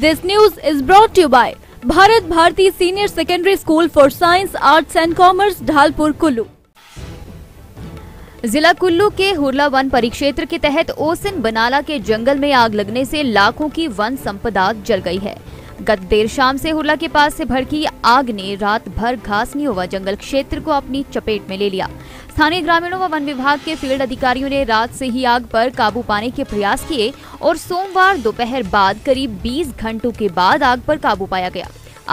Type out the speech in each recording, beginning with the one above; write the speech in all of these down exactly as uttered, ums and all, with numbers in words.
This news is brought to you by Bharat Bharti senior secondary school for science arts and commerce Dhalpur Kullu. जिला कुल्लू के Hurla one परिक्षेत्र के तहत ओसन बनाला के जंगल में आग लगने से लाखों की वन संपदा जल गई है। गत देर शाम से हुरला के पास से भड़की आग ने रात भर घासनी ओवा जंगल क्षेत्र को अपनी चपेट में ले लिया। स्थानीय ग्रामीणों व वन विभाग के फील्ड अधिकारियों ने रात से ही आग पर काबू पाने के प्रयास किए और सोमवार दोपहर बाद करीब बीस घंटों के बाद आग पर काबू पाया गया।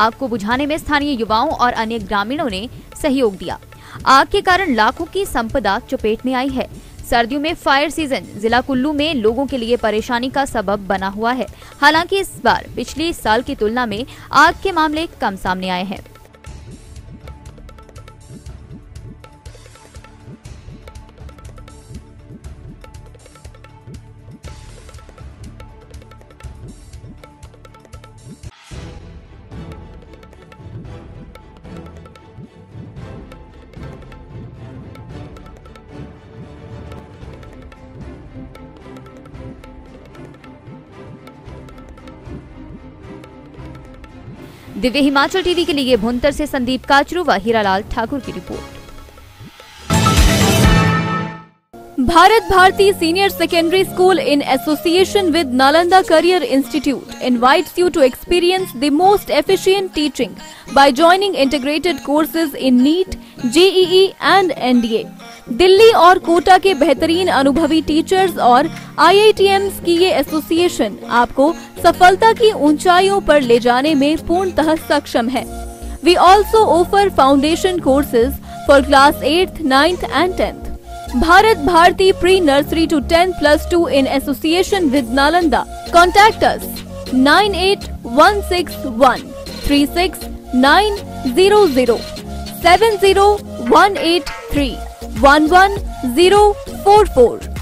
आग को बुझाने में स्थानीय युवाओं और अन्य ग्रामीणों ने सहयोग दिया। आग के कारण लाखों की संपदा चपेट में आई है। सर्दियों में फायर सीजन जिला कुल्लू में लोगों के लिए परेशानी का सबब बना हुआ है। हालांकि इस बार पिछले साल की तुलना में आग के मामले कम सामने आए हैं। दिव्य हिमाचल टीवी के लिए भुंतर से संदीप काचरू व हीरालाल ठाकुर की report. Bharat Bharti senior secondary school in association with Nalanda career institute invites you to experience the most efficient teaching by joining integrated courses in NEET, J E E and N D A. Delhi और कोटा के बेहतरीन अनुभवी teachers और आई I T M की ये association आपको सफलता की ऊंचाइयों पर ले जाने में पूर्णतः सक्षम है। We also offer foundation courses for class eighth, ninth and tenth. Bharat Bharti pre nursery to ten plus two in association with Nalanda. Contact us nine eight one six one three six nine zero zero seven zero one eight three one one zero four four.